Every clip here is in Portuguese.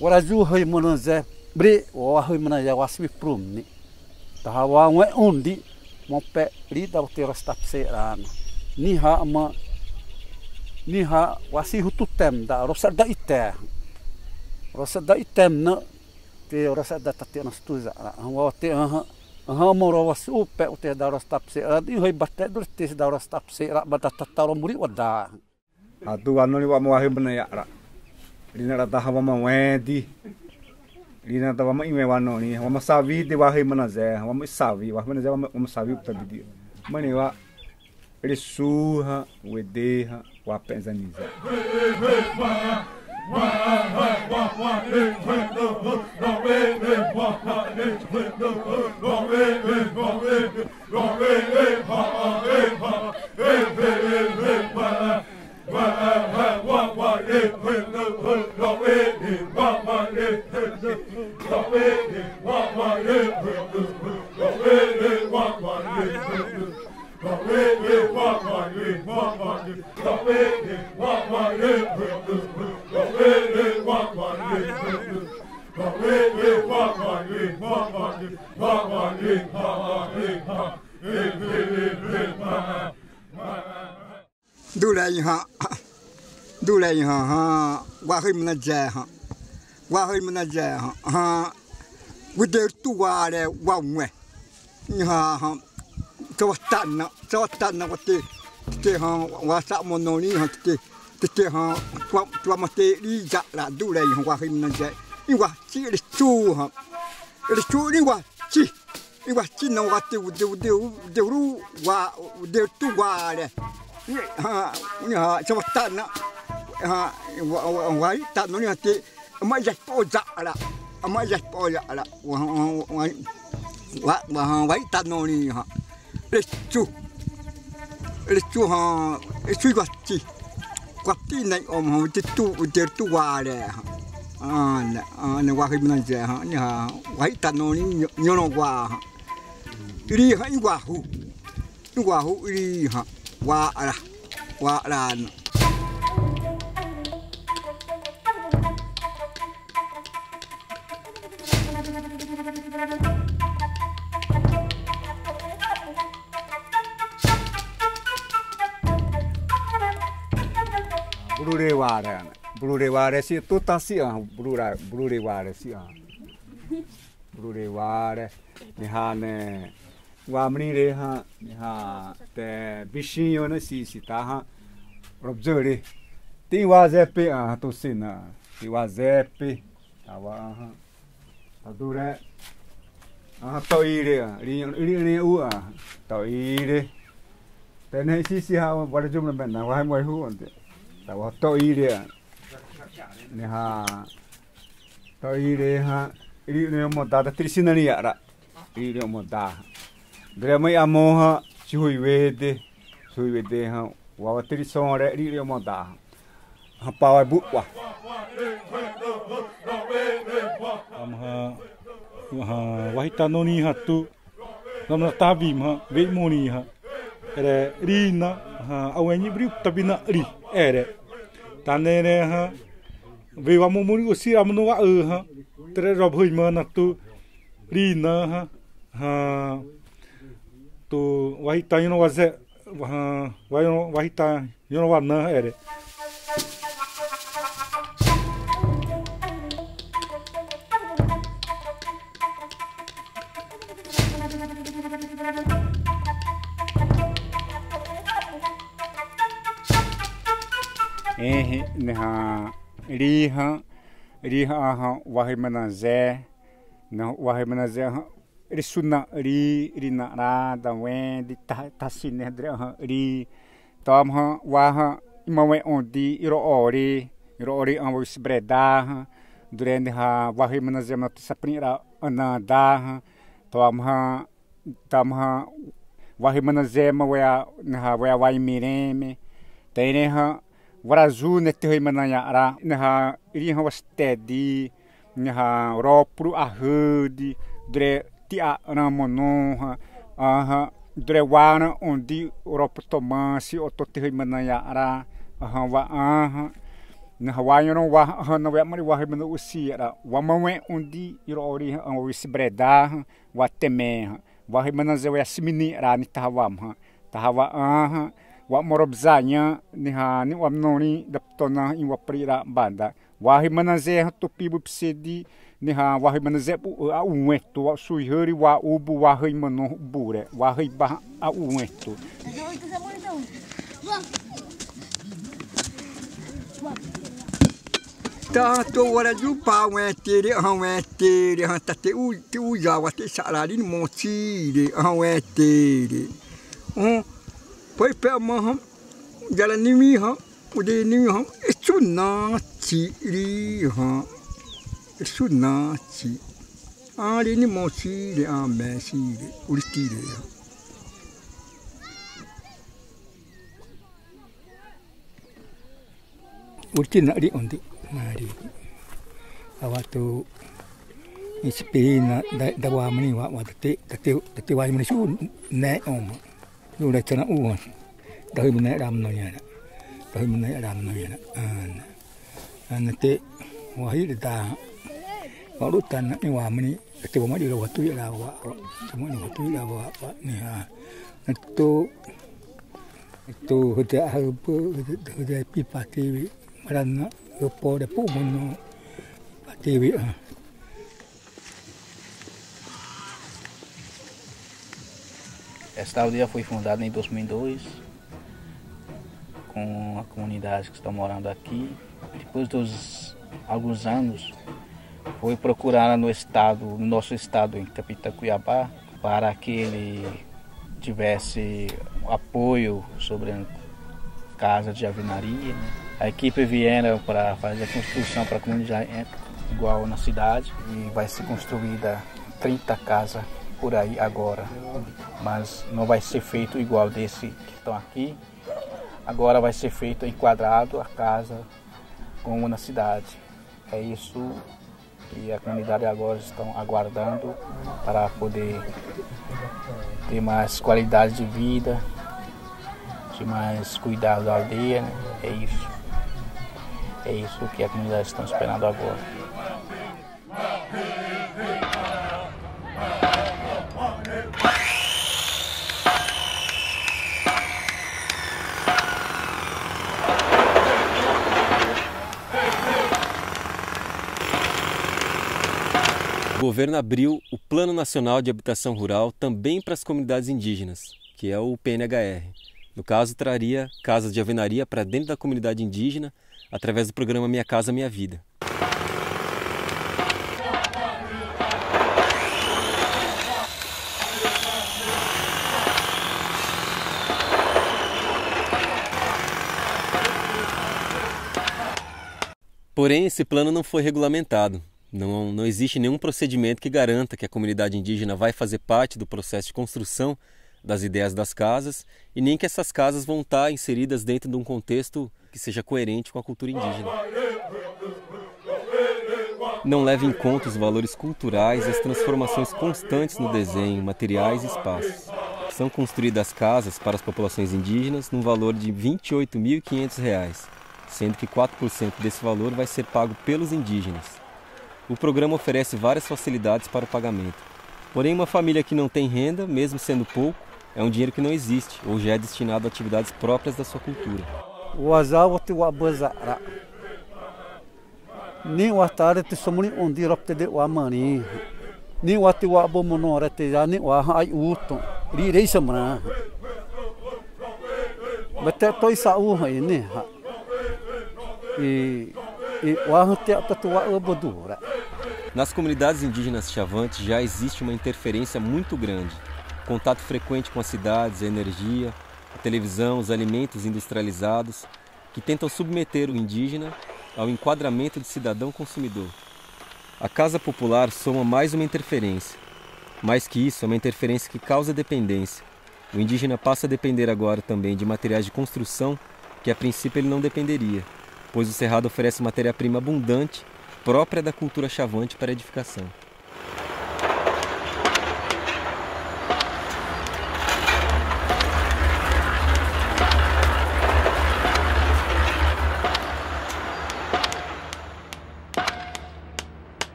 Brasil foi mananzé, bre o arroz mananzé o asmi prumni. Tava um é onde um pé lida o terras tapserana. Niha ama niha o asiru tutem da roça da item na te roça da tatenas tuza. O te morava o pé o te da roça tapserana e foi bater do te da roça tapserana bater tataro muri o da. A tua não lhe vai morrer banheira. Lina tava mawendi. Lina tava imewano ni. Vamos saber de varrer manazé. Vamos saber vamos saber o tabidi. Manewa ele surra, o ederra, o apenzaniza. Dulei ha wahai manajer ha guder tuare wamwe ha tawatana wate te ha wasa mononi ha te ha tua mate lija la dulei ha wahai manajer iwa chi richu ni wa chi iwa chi na wate deru wa der tuare ha tawatana ha wai ta no ni te ama ja poja ala wai ta no ni ha lechu ha echu gatti nai om de tu wale ha ana wa himna ja ha ni ha wai ta no ni nyono wa ri ha iwahu ri ha wa ala Blu-reware si tu tasian blu-reware si ah blu-reware nihane wamni reha niha te bichinho na si taha observe ti wazep ah tu sina ti wazep tawa adure ah toire ri u ah toire tene si ha warjum na na wai moi hu onde tawa toire Neha, ele não mudar da tricina nem era, ele não mudar. Grama e a monha, chui verde, o atrição era ele não mudar. Rapaz é buco. O hitanoni hatu, não tá vimha, veio moniha, era rina, a oeni briu tabina ri, era. Tanere veio a mamãe o si a mano a erra três robôs mano tu rina tu vai tá indo fazer vai tá indo vai não é Neha riha aha wahai manazé ele suna ri na rada wendi tasi né ri tom ha waha imawe ondi iro ori ambo sbreda durende ha wahai manazé na saprinra ananda tom ha wahai manazé mawea na wea wai mireme tene ha Brasil neste rei mananhara nha iriam ostedi nha ropro arrudi dre tia ramonon aha dre wana onde ropro tomanse otote rei mananhara aha wa aha na Hawaii não há não é mais o arrebento o cira o amém onde irori o cibreda o temem o arrebento zé o asmini ra nitahwam tahwa ah o morobzanya niha ni o amnoni daptona e o prira banda o arrebento zé tupibu psedi niha o arrebento zé a uneto o suihori o ubu o arrebento bure o arrebento a uneto. Tá toda de pau é tere tá te o tu já o te salário de monte é tere um foi para mão já nem me o de nem isso não tire isso não tire ah de monte a messi o tire. Urti nak di undi, mari. Awak tu inspirina dawa meni awak tete wai meni sun naik om. Lu dah cina uan, dah ibu naik ram noya nak, dah ibu naik ram noya nak. Nanti wahid dah, kalau tan ni wah meni tete wah meni awak tu ialah awak, semua awak tu ialah awak ni ha. Nanti tu hujan apa hujan pipa TV. Karena repot depo mono TV. Esta aldeia foi fundada em 2002 com a comunidade que está morando aqui. Depois dos alguns anos, foi procurada no estado, no nosso estado, em Capitão Cuiabá, para que ele tivesse apoio sobre a casa de alvenaria. A equipe vieram para fazer a construção para a comunidade igual na cidade e vai ser construída 30 casas por aí agora, mas não vai ser feito igual desse que estão aqui. Agora vai ser feito enquadrado a casa como na cidade. É isso que a comunidade agora estão aguardando para poder ter mais qualidade de vida, ter mais cuidado da aldeia, né? É isso. É isso que a comunidade está esperando agora. O governo abriu o Plano Nacional de Habitação Rural também para as comunidades indígenas, que é o PNHR. No caso, traria casas de alvenaria para dentro da comunidade indígena, através do programa Minha Casa Minha Vida. Porém, esse plano não foi regulamentado. Não existe nenhum procedimento que garanta que a comunidade indígena vai fazer parte do processo de construção das ideias das casas e nem que essas casas vão estar inseridas dentro de um contexto que seja coerente com a cultura indígena. Não leva em conta os valores culturais e as transformações constantes no desenho, materiais e espaços. São construídas casas para as populações indígenas num valor de R$ 28.500, sendo que 4% desse valor vai ser pago pelos indígenas. O programa oferece várias facilidades para o pagamento. Porém, uma família que não tem renda, mesmo sendo pouco, é um dinheiro que não existe ou já é destinado a atividades próprias da sua cultura. O azar te o abazará, nem o atar te somuni onde rapte de o amani, nem o te o abomonora te já nem o ai uto, rirei samra, bate toi saúha ini ha, e o arte te o abodura. Nas comunidades indígenas Xavante já existe uma interferência muito grande, contato frequente com as cidades, a energia, a televisão, os alimentos industrializados, que tentam submeter o indígena ao enquadramento de cidadão consumidor. A casa popular soma mais uma interferência. Mais que isso, é uma interferência que causa dependência. O indígena passa a depender agora também de materiais de construção que a princípio ele não dependeria, pois o cerrado oferece matéria-prima abundante, própria da cultura xavante para edificação.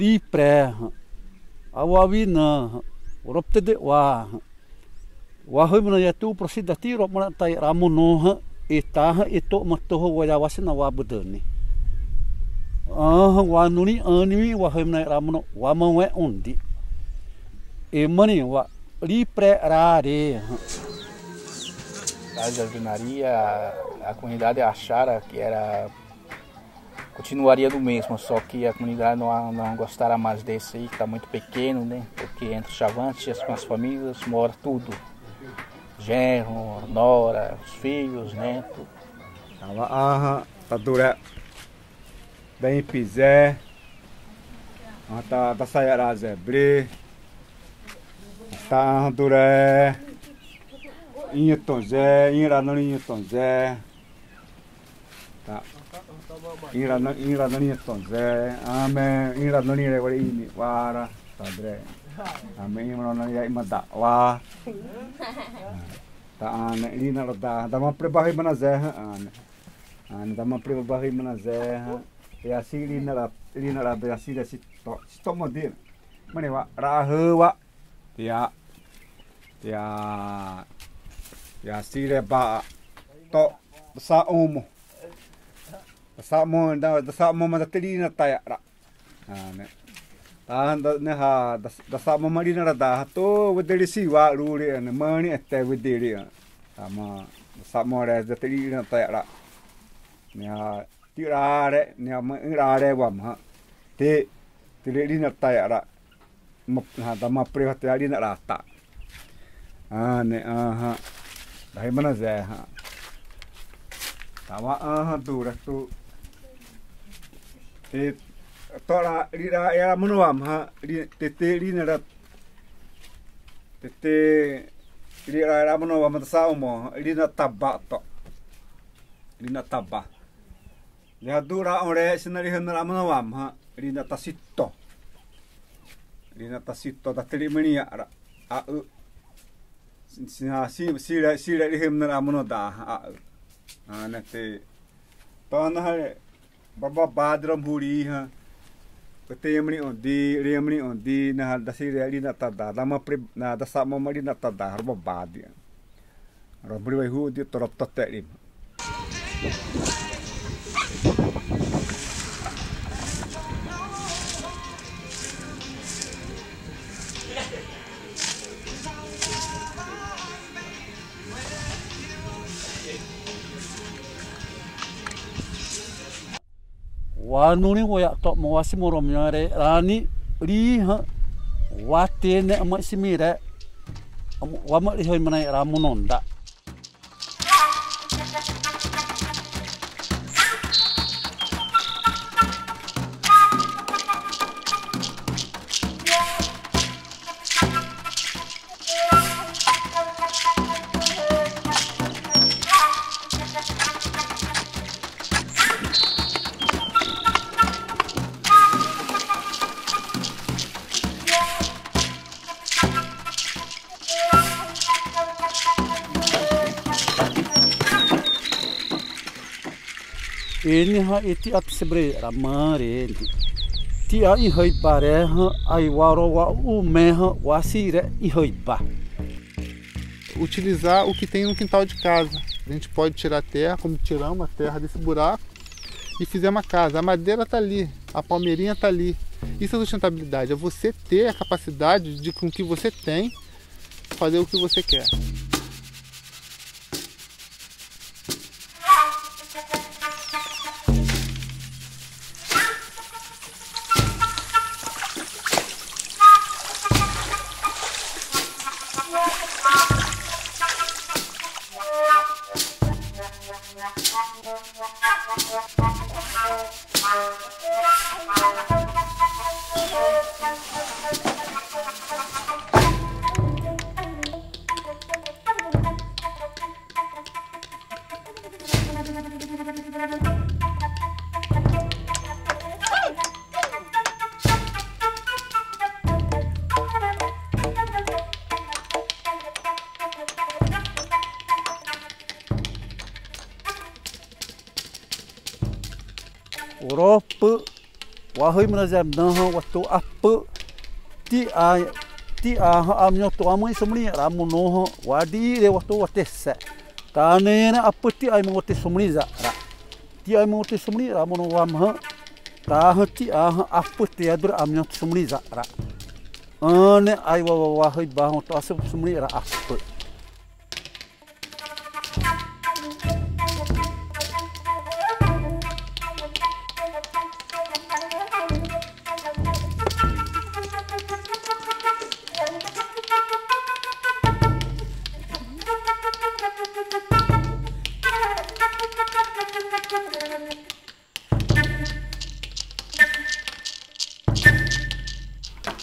Lipré, Awawinã, Oroptedewa, Wahumanayatu, Procidati, Ropmanatai, Ramononha, Etarra, Etomatorro, Guayawasina, Wabudani. Wanuni, Animi, Wahumanay Ramono, Wamaué Undi. E Mani, Lipré Rare. Da jardinaria, a comunidade achara que era. Continuaria do mesmo, só que a comunidade não gostara mais desse aí, que está muito pequeno, né? Porque entre Xavante e as famílias mora tudo. Genro, nora, os filhos, neto. Aham, tá dura. Bem pisé. Tá saiará zebre. Tá duré. Inhetonzé, inranão inhetonzé. Tá. Inradoni tonzé, amém. Inradoni agora imiwara, padre. Amém. Imranoni é imadawa. Tá, amém. Lina rodá. Dá uma prebarri manazerra, amém. Dá uma prebarri manazerra. E assim lina rodá, e assim desse tomadeiro. Manewa, rahua, tia, e assim leva to saomo. Dasa mo man datili na taya ra, ane, tahan neha dasa mo mali na rada to wedeli siwa luri ane mani ete wedeli ane, tama dasa mo re datili na taya ra, neha tirare neha mengirare wamha, te tili na taya ra, neha tama prihatali na rata, ane aha, dari mana zeha, tama aha tu ratu e tora lira era monoam ha tete lira tete lira era monoam da salmo lira tabba lira dura ore sinari hanra monoam ha lira tasitto da terimania a sira lira monoda ha anate tonha Baba badram huri ha, remni ondi na dasi reali na tada, dama pre na dasa mamari na tada harba badi, robri vai hudi torop toterim. Wanuni woyak tok mawasi moromnya re rani ri ha watene ama simire wamak ri hoy manai ramunonda Ele ha eti at sebre ramare ti a ihoi pare ai warowa o meha wasira ihoi ba. Utilizar o que tem no quintal de casa. A gente pode tirar a terra, como tiramos a terra desse buraco e fizer uma casa. A madeira tá ali, a palmeirinha tá ali. Isso é sustentabilidade, é você ter a capacidade de com o que você tem fazer o que você quer. Europa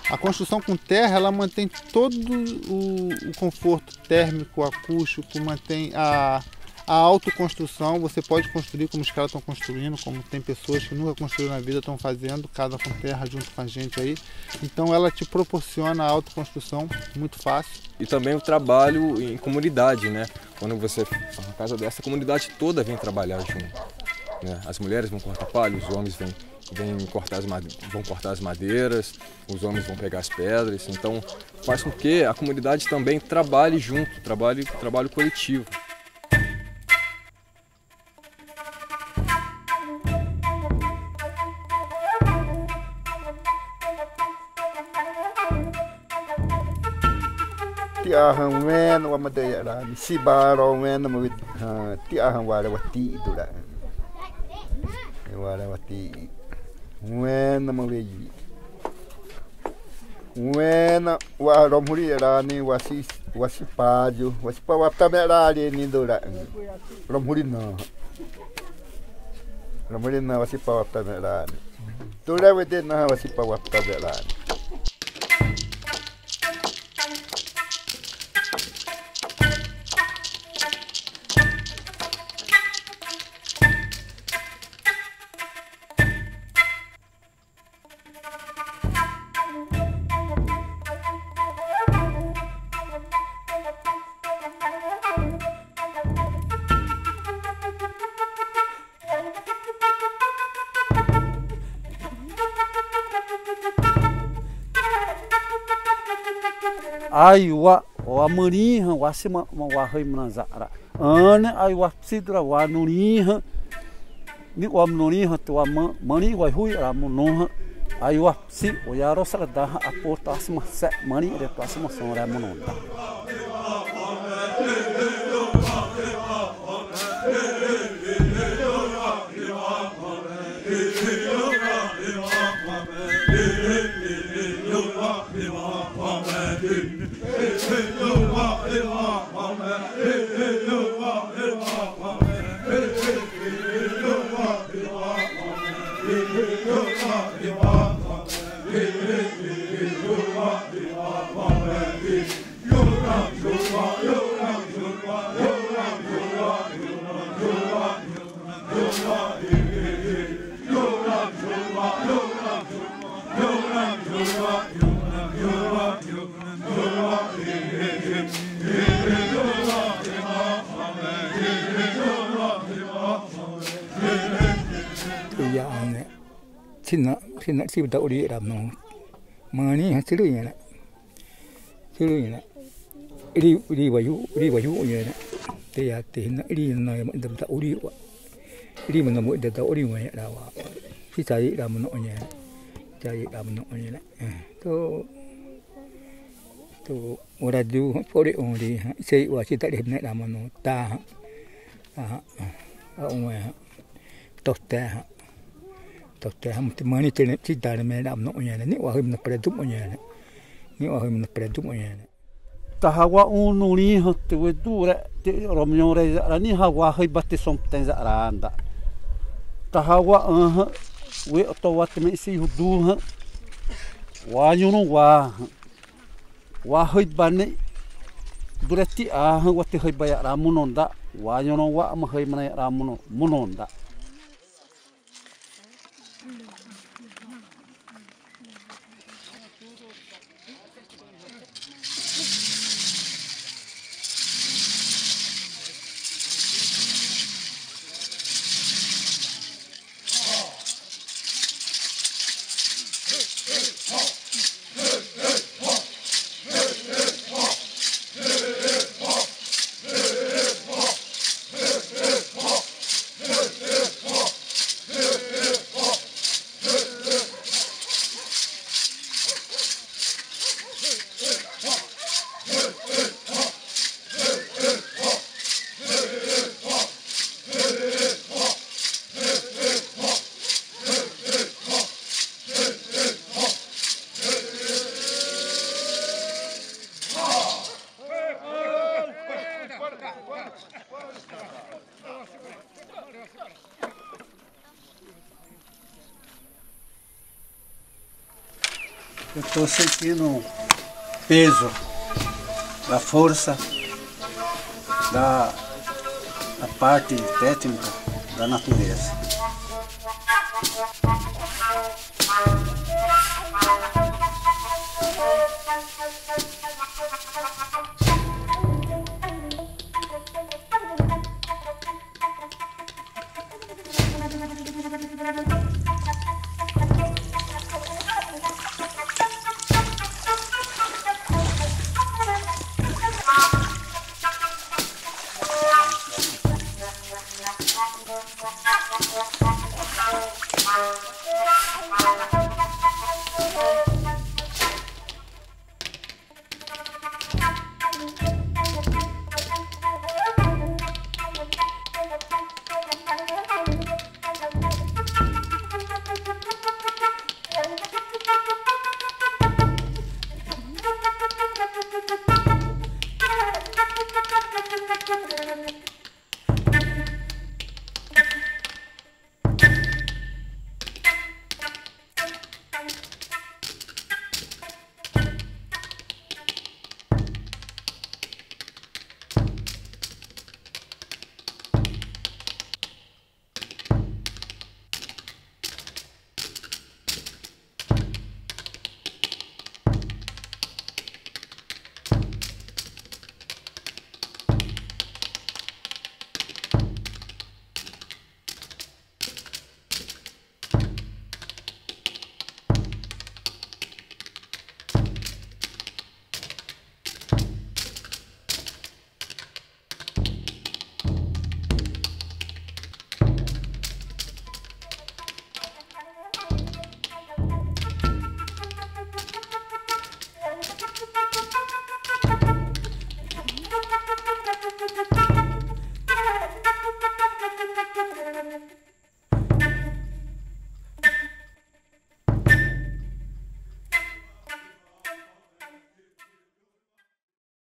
A construção com terra, ela mantém todo o conforto térmico, acústico, mantém a autoconstrução. Você pode construir como os caras estão construindo, como tem pessoas que nunca construíram na vida, estão fazendo casa com terra junto com a gente aí. Então ela te proporciona a autoconstrução muito fácil. E também o trabalho em comunidade, né? Quando você faz uma casa dessa, a comunidade toda vem trabalhar junto, né? As mulheres vão cortar palha, os homens vão cortar as madeiras, os homens vão pegar as pedras, então faz com que a comunidade também trabalhe junto, trabalho coletivo. Uena maleji, uena waromulirani wasipaju, wasipawatamberari nindora, romulina wasipawatamberani, turevete na wasipawatamberani. Aí o marinha, o acima, o arroz manzara, ana, aí o cidra, o anurinha, o anurinha, o marinho, o rui, a mononha, aí o apsi, o yarosra da a porta acima, marinho, a próxima senhora é mononha. Sinat da uri ramno mani hasilunya ri wayu nya teya tehna ri na da uri ri menamu da uri nya rawa si cai ramno nya to ora ju pore ori sei wa cita dehna ramno ta tosta Tote ham temani tene ti dar me dam no nya ni wa him na predu nya ni wa him na predu nya ta hawa unuri hote we dura te romyon re rani hawa hai batte som tenza randa ta hawa we to wat me si hudu wa yunu wa hai bane durati a wa te hai ba ramunonda wa yunu wa ma hai mane ramuno munonda Eu estou sentindo o peso da força, da parte técnica da natureza.